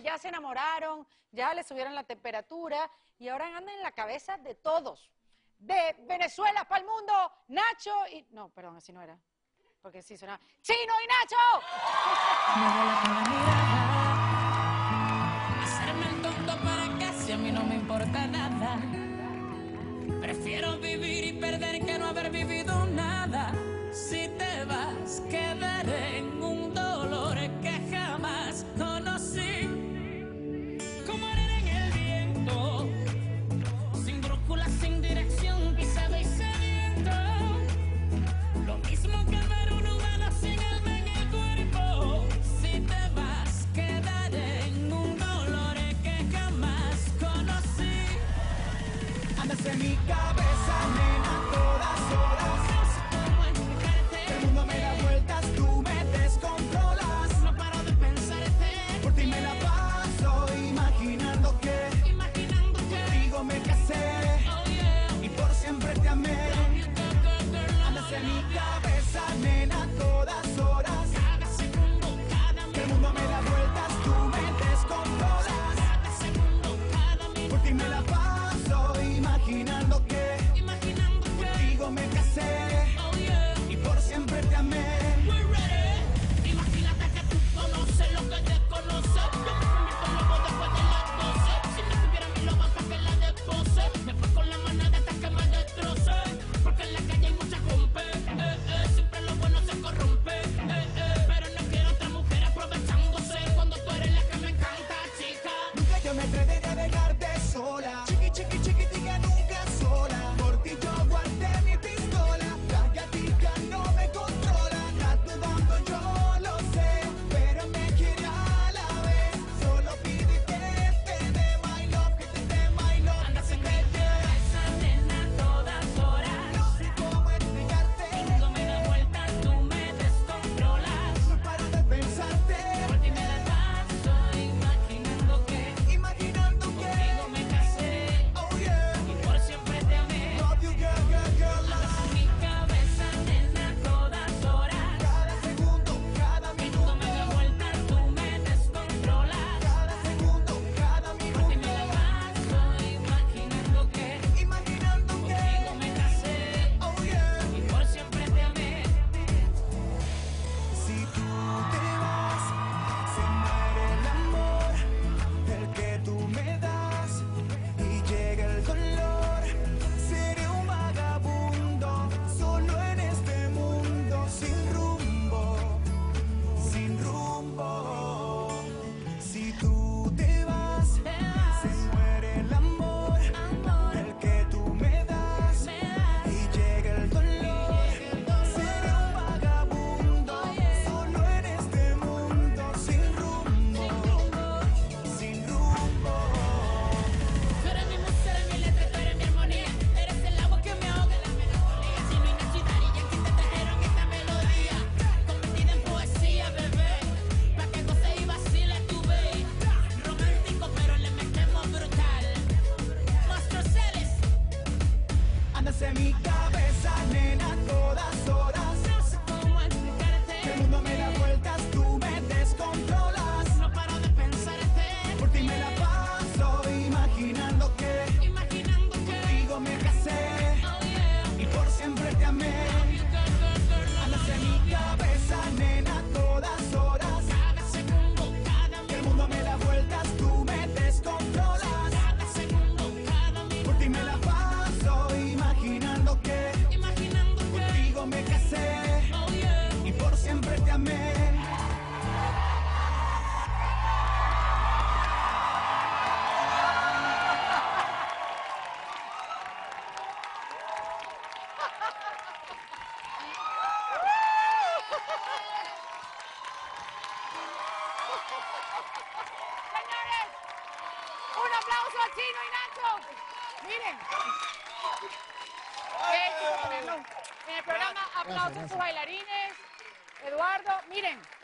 ya se enamoraron, ya le subieron la temperatura y ahora andan en la cabeza de todos. De Venezuela para el mundo, Nacho y... No, perdón, así no era. Porque sí sonaba. ¡Chino y Nacho! Hacerme el tonto para casi a mí no me importa nada. Prefiero vivir y perder que no haber vivido nada. Si te vas, quedaré en un dolor que jamás conocí. Como arena en el viento, sin brújula, sin dirección, pisado y sediento. Lo mismo que ver un humano sin alma en el cuerpo. Si te vas, quedaré en un dolor que jamás conocí. Andas en mi cabeza, nena, todas horas.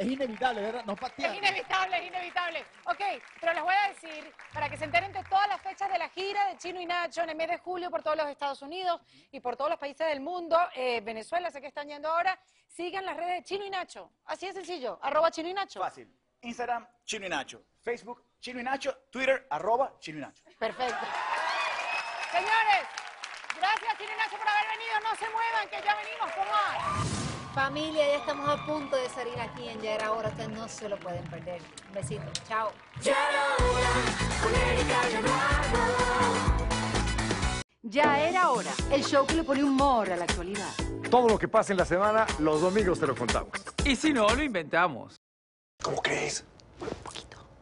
Inevitable, ¿verdad? No patean. Es inevitable, es inevitable. Ok, pero les voy a decir, para que se enteren de todas las fechas de la gira de Chino y Nacho en el mes de julio por todos los Estados Unidos y por todos los países del mundo, Venezuela, sé que están yendo ahora, sigan las redes de Chino y Nacho. Así de sencillo, @Chino y Nacho. Fácil. Instagram, Chino y Nacho. Facebook, Chino y Nacho, Twitter, @Chino y Nacho. Perfecto. Señores, gracias Chino y Nacho por haber venido. No se muevan, que ya venimos con más. Familia, ya estamos a punto de salir aquí en Ya Era Hora. Ustedes no se lo pueden perder. Un besito. Chao. Ya era hora, con Erika Leonardo. Ya era hora, el show que le pone humor a la actualidad. Todo lo que pasa en la semana, los domingos te lo contamos. Y si no, lo inventamos. ¿Cómo crees? Un poquito.